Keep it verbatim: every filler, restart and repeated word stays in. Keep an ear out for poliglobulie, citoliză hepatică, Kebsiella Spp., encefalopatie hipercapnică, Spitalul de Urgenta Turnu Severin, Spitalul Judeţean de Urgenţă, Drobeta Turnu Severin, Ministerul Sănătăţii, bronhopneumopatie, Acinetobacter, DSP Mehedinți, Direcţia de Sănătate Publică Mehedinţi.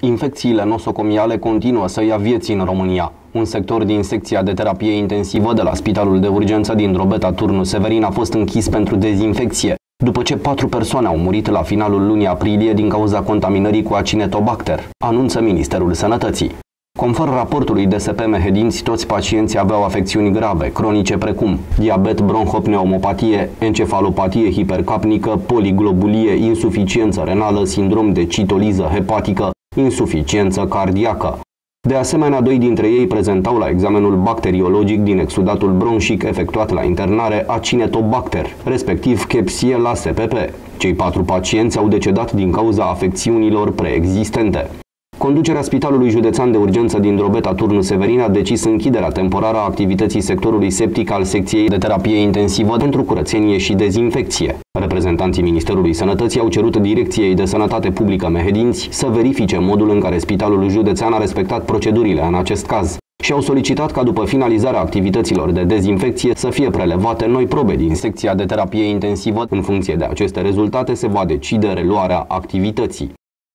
Infecțiile nosocomiale continuă să ia vieți în România. Un sector din secția de terapie intensivă de la Spitalul de Urgență din Drobeta, Turnu Severin, a fost închis pentru dezinfecție, după ce patru persoane au murit la finalul lunii aprilie din cauza contaminării cu Acinetobacter, anunță Ministerul Sănătății. Conform raportului D S P Mehedinți, toți pacienții aveau afecțiuni grave, cronice precum diabet, bronhopneumopatie, encefalopatie hipercapnică, poliglobulie, insuficiență renală, sindrom de citoliză hepatică, insuficiență cardiacă. De asemenea, doi dintre ei prezentau la examenul bacteriologic din exudatul bronșic efectuat la internare Acinetobacter, respectiv Klebsiella S P P. Cei patru pacienți au decedat din cauza afecțiunilor preexistente. Conducerea Spitalului Județean de Urgență din Drobeta, Turnu Severin, a decis închiderea temporară a activității sectorului septic al secției de terapie intensivă pentru curățenie și dezinfecție. Reprezentanții Ministerului Sănătății au cerut Direcției de Sănătate Publică Mehedinți să verifice modul în care Spitalul Județean a respectat procedurile în acest caz și au solicitat ca după finalizarea activităților de dezinfecție să fie prelevate noi probe din secția de terapie intensivă. În funcție de aceste rezultate se va decide reluarea activității.